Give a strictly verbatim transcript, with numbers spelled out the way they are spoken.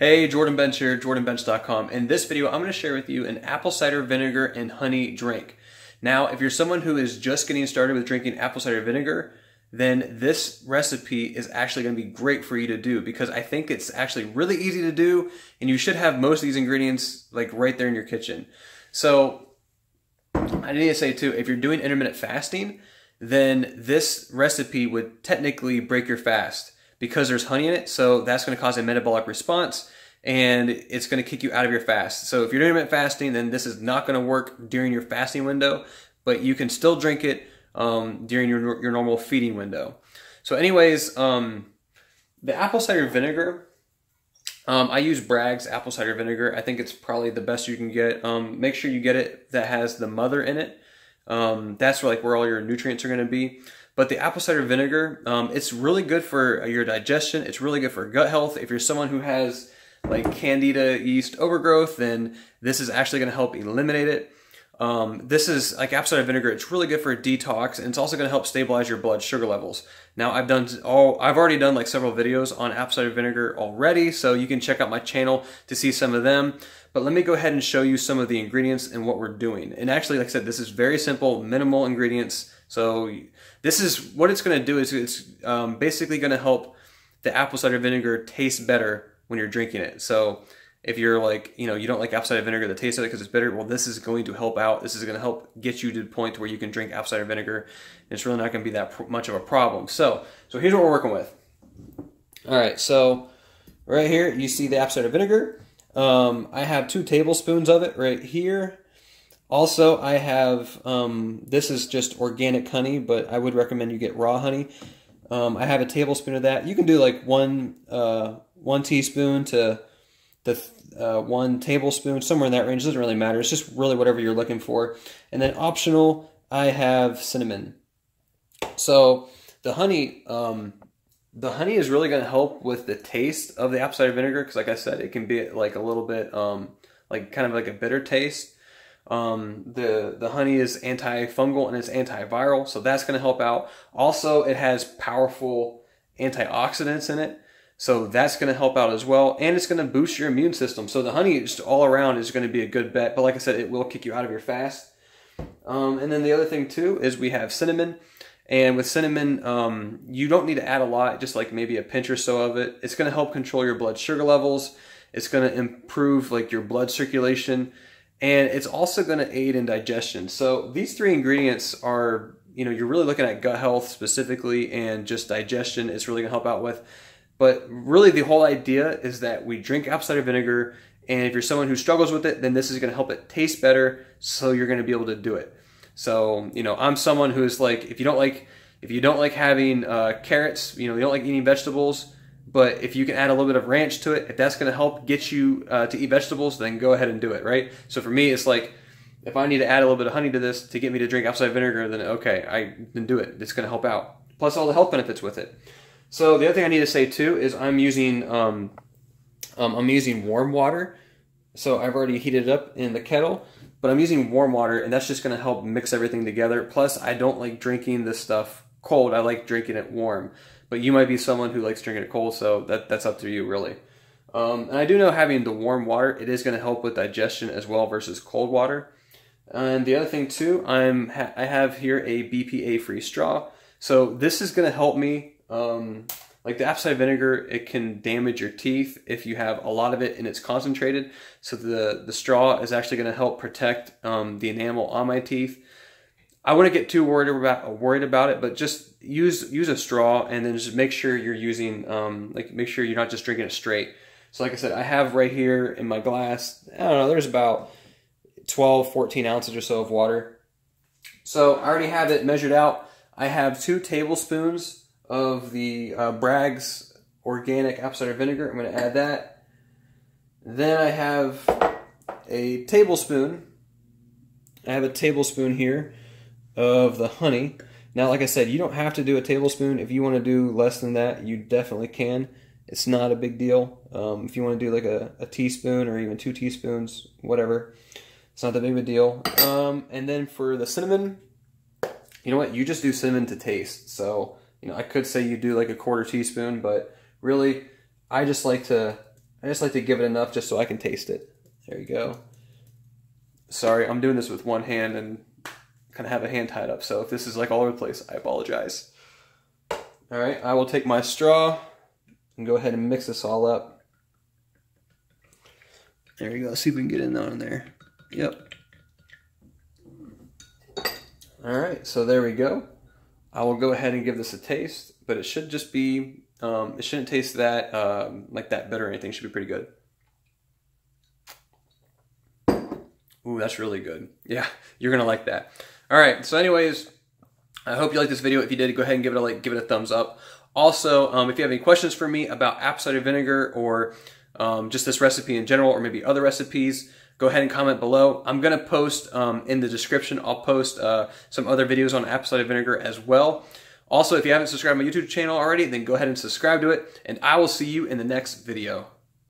Hey, Jordan Bench here, jordan bench dot com. In this video, I'm gonna share with you an apple cider vinegar and honey drink. Now, if you're someone who is just getting started with drinking apple cider vinegar, then this recipe is actually gonna be great for you to do because I think it's actually really easy to do and you should have most of these ingredients like right there in your kitchen. So, I need to say too, if you're doing intermittent fasting, then this recipe would technically break your fast, because there's honey in it, so that's gonna cause a metabolic response and it's gonna kick you out of your fast. So if you're doing intermittent fasting, then this is not gonna work during your fasting window, but you can still drink it um, during your, your normal feeding window. So anyways, um, the apple cider vinegar, um, I use Bragg's apple cider vinegar. I think it's probably the best you can get. Um, make sure you get it that has the mother in it. Um, that's where, like where all your nutrients are gonna be. But the apple cider vinegar, um, it's really good for your digestion. It's really good for gut health. If you're someone who has like candida yeast overgrowth, then this is actually gonna help eliminate it. Um, this is like apple cider vinegar. It's really good for a detox and it's also gonna help stabilize your blood sugar levels. Now I've done all, I've already done like several videos on apple cider vinegar already, so you can check out my channel to see some of them. But let me go ahead and show you some of the ingredients and what we're doing. And actually, like I said, this is very simple, minimal ingredients. So this is what it's going to do is it's um, basically going to help the apple cider vinegar taste better when you're drinking it. So if you're like, you know, you don't like apple cider vinegar, the taste of it because it's bitter, well, this is going to help out. This is going to help get you to the point where you can drink apple cider vinegar. And it's really not going to be that much of a problem. So, so here's what we're working with. All right. So right here, you see the apple cider vinegar. Um, I have two tablespoons of it right here. Also, I have, um, this is just organic honey, but I would recommend you get raw honey. Um, I have a tablespoon of that. You can do like one, uh, one teaspoon to the, uh, one tablespoon, somewhere in that range. It doesn't really matter. It's just really whatever you're looking for. And then optional, I have cinnamon. So the honey, um, the honey is really going to help with the taste of the apple cider vinegar. Cause like I said, it can be like a little bit, um, like kind of like a bitter taste. Um, the, the honey is antifungal and it's antiviral, so that's going to help out. Also, it has powerful antioxidants in it, so that's going to help out as well. And it's going to boost your immune system. So the honey just all around is going to be a good bet. But like I said, it will kick you out of your fast. Um, and then the other thing too is we have cinnamon. And with cinnamon, um, you don't need to add a lot, just like maybe a pinch or so of it. It's going to help control your blood sugar levels. It's going to improve like your blood circulation. And it's also going to aid in digestion. So these three ingredients are, you know, you're really looking at gut health specifically and just digestion. It's really going to help out with. But really the whole idea is that we drink apple cider vinegar. And if you're someone who struggles with it, then this is going to help it taste better. So you're going to be able to do it. So, you know, I'm someone who's like, if you don't like, if you don't like having uh, carrots, you know, you don't like eating vegetables, but if you can add a little bit of ranch to it, if that's going to help get you uh, to eat vegetables, then go ahead and do it, right? So for me, it's like, if I need to add a little bit of honey to this to get me to drink apple cider vinegar, then okay, I then do it. It's going to help out. Plus all the health benefits with it. So the other thing I need to say too is I'm using um, um, I'm using warm water. So I've already heated it up in the kettle, but I'm using warm water, and that's just going to help mix everything together. Plus, I don't like drinking this stuff cold. I like drinking it warm. But you might be someone who likes drinking it cold, so that, that's up to you, really. Um, and I do know having the warm water, it is going to help with digestion as well versus cold water. And the other thing, too, I'm ha I have here a B P A-free straw. So this is going to help me. Um, like the apple cider vinegar, it can damage your teeth if you have a lot of it and it's concentrated. So the, the straw is actually going to help protect um, the enamel on my teeth. I wouldn't get too worried about worried about it, but just use use a straw and then just make sure you're using um, like make sure you're not just drinking it straight. So like I said, I have right here in my glass, I don't know, there's about twelve, fourteen ounces or so of water. So I already have it measured out. I have two tablespoons of the uh, Bragg's organic apple cider vinegar. I'm going to add that. Then I have a tablespoon. I have a tablespoon here of the honey. Now, like I said, you don't have to do a tablespoon. If you want to do less than that, you definitely can. It's not a big deal. Um, if you want to do like a, a teaspoon or even two teaspoons, whatever, it's not that big of a deal. Um, and then for the cinnamon, you know what? You just do cinnamon to taste. So, you know, I could say you do like a quarter teaspoon, but really, I just like to I just like to give it enough just so I can taste it. There you go. Sorry, I'm doing this with one hand and kind of have a hand tied up, so if this is like all over the place, I apologize. All right, I will take my straw and go ahead and mix this all up. There you go, see if we can get in on there. Yep. All right, so there we go. I will go ahead and give this a taste, but it should just be, um, it shouldn't taste that, um, like that bitter or anything. It should be pretty good. Ooh, that's really good. Yeah, you're gonna like that. All right, so anyways, I hope you liked this video. If you did, go ahead and give it a like, give it a thumbs up. Also, um, if you have any questions for me about apple cider vinegar or um, just this recipe in general, or maybe other recipes, go ahead and comment below. I'm gonna post um, in the description, I'll post uh, some other videos on apple cider vinegar as well. Also, if you haven't subscribed to my YouTube channel already, then go ahead and subscribe to it, and I will see you in the next video.